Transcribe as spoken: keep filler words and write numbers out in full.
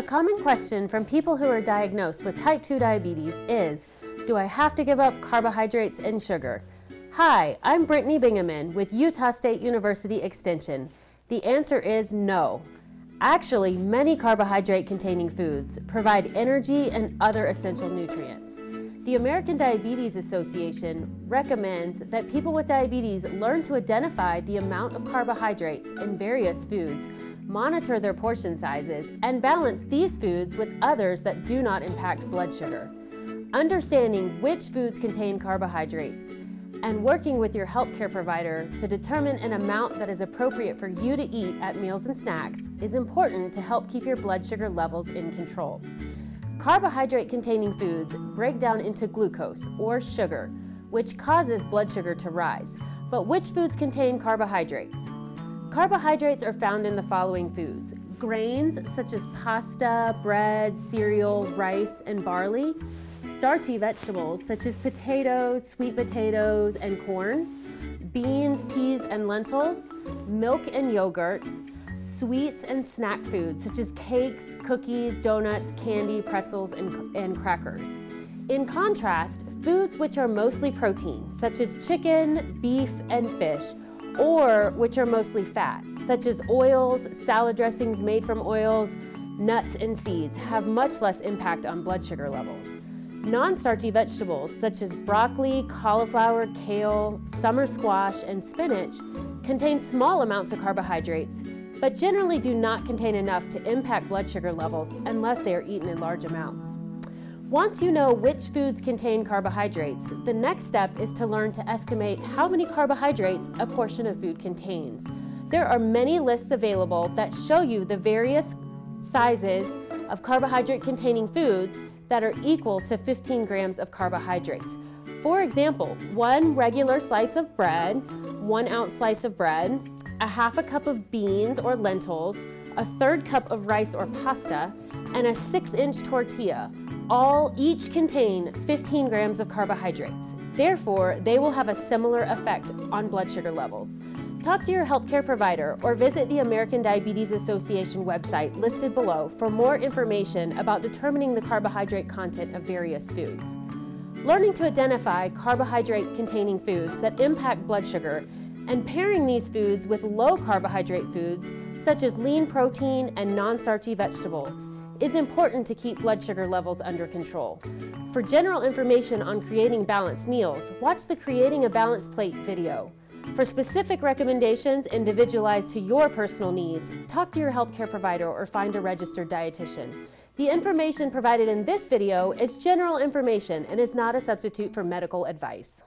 A common question from people who are diagnosed with type two diabetes is, do I have to give up carbohydrates and sugar? Hi, I'm Brittany Bingaman with Utah State University Extension. The answer is no. Actually, many carbohydrate-containing foods provide energy and other essential nutrients. The American Diabetes Association recommends that people with diabetes learn to identify the amount of carbohydrates in various foods, monitor their portion sizes, and balance these foods with others that do not impact blood sugar. Understanding which foods contain carbohydrates and working with your healthcare provider to determine an amount that is appropriate for you to eat at meals and snacks is important to help keep your blood sugar levels in control. Carbohydrate-containing foods break down into glucose, or sugar, which causes blood sugar to rise. But which foods contain carbohydrates? Carbohydrates are found in the following foods: grains such as pasta, bread, cereal, rice, and barley, starchy vegetables such as potatoes, sweet potatoes, and corn, beans, peas, and lentils, milk and yogurt, sweets and snack foods such as cakes, cookies, donuts, candy, pretzels, and, and crackers. In contrast, foods which are mostly protein, such as chicken, beef, and fish, or which are mostly fat, such as oils, salad dressings made from oils, nuts, and seeds, have much less impact on blood sugar levels. Non-starchy vegetables such as broccoli, cauliflower, kale, summer squash, and spinach contain small amounts of carbohydrates, but generally do not contain enough to impact blood sugar levels unless they are eaten in large amounts. Once you know which foods contain carbohydrates, the next step is to learn to estimate how many carbohydrates a portion of food contains. There are many lists available that show you the various sizes of carbohydrate-containing foods that are equal to fifteen grams of carbohydrates. For example, one regular slice of bread, one ounce slice of bread, a half a cup of beans or lentils, a third cup of rice or pasta, and a six-inch tortilla, all each contain fifteen grams of carbohydrates. Therefore, they will have a similar effect on blood sugar levels. Talk to your healthcare provider or visit the American Diabetes Association website listed below for more information about determining the carbohydrate content of various foods. Learning to identify carbohydrate-containing foods that impact blood sugar and pairing these foods with low carbohydrate foods, such as lean protein and non-starchy vegetables, is important to keep blood sugar levels under control. For general information on creating balanced meals, watch the Creating a Balanced Plate video. For specific recommendations individualized to your personal needs, talk to your healthcare provider or find a registered dietitian. The information provided in this video is general information and is not a substitute for medical advice.